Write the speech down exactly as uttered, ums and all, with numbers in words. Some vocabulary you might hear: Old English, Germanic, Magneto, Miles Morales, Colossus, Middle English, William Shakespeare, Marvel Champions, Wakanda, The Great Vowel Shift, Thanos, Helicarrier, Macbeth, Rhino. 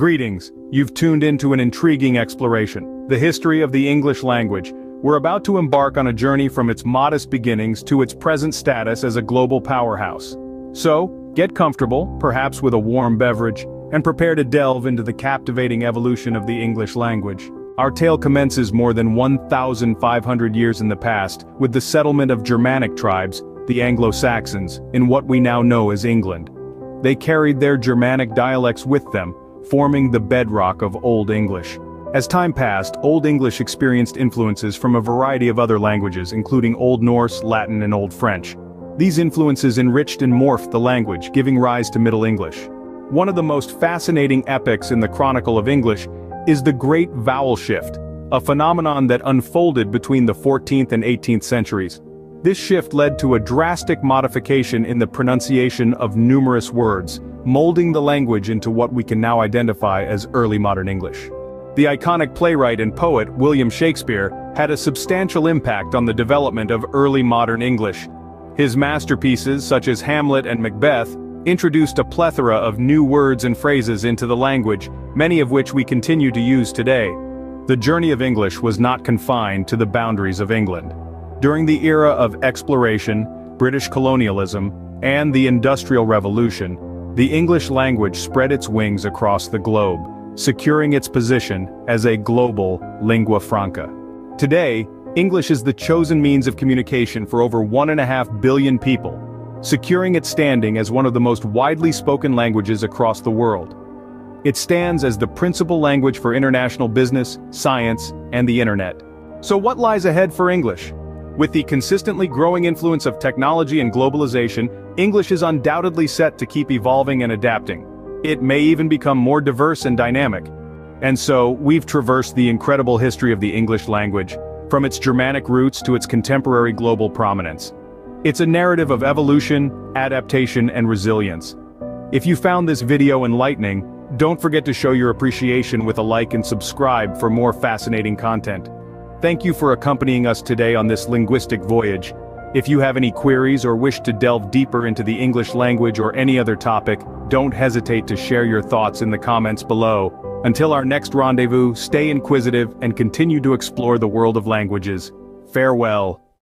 Greetings, you've tuned into an intriguing exploration, the history of the English language. We're about to embark on a journey from its modest beginnings to its present status as a global powerhouse. So, get comfortable, perhaps with a warm beverage, and prepare to delve into the captivating evolution of the English language. Our tale commences more than one thousand five hundred years in the past, with the settlement of Germanic tribes, the Anglo-Saxons, in what we now know as England. They carried their Germanic dialects with them, forming the bedrock of Old English. As time passed, Old English experienced influences from a variety of other languages, including Old Norse, Latin, and Old French. These influences enriched and morphed the language, giving rise to Middle English. One of the most fascinating epochs in the Chronicle of English is the Great Vowel Shift, a phenomenon that unfolded between the fourteenth and eighteenth centuries. This shift led to a drastic modification in the pronunciation of numerous words, molding the language into what we can now identify as early modern English. The iconic playwright and poet William Shakespeare had a substantial impact on the development of early modern English. His masterpieces such as Hamlet and Macbeth introduced a plethora of new words and phrases into the language, many of which we continue to use today. The journey of English was not confined to the boundaries of England. During the era of exploration, British colonialism, and the Industrial Revolution, the English language spread its wings across the globe, securing its position as a global lingua franca. Today, English is the chosen means of communication for over one and a half billion people, securing its standing as one of the most widely spoken languages across the world. It stands as the principal language for international business, science, and the internet. So what lies ahead for English? With the consistently growing influence of technology and globalization, English is undoubtedly set to keep evolving and adapting. It may even become more diverse and dynamic. And so, we've traversed the incredible history of the English language, from its Germanic roots to its contemporary global prominence. It's a narrative of evolution, adaptation, and resilience. If you found this video enlightening, don't forget to show your appreciation with a like and subscribe for more fascinating content. Thank you for accompanying us today on this linguistic voyage. If you have any queries or wish to delve deeper into the English language or any other topic, don't hesitate to share your thoughts in the comments below. Until our next rendezvous, stay inquisitive and continue to explore the world of languages. Farewell.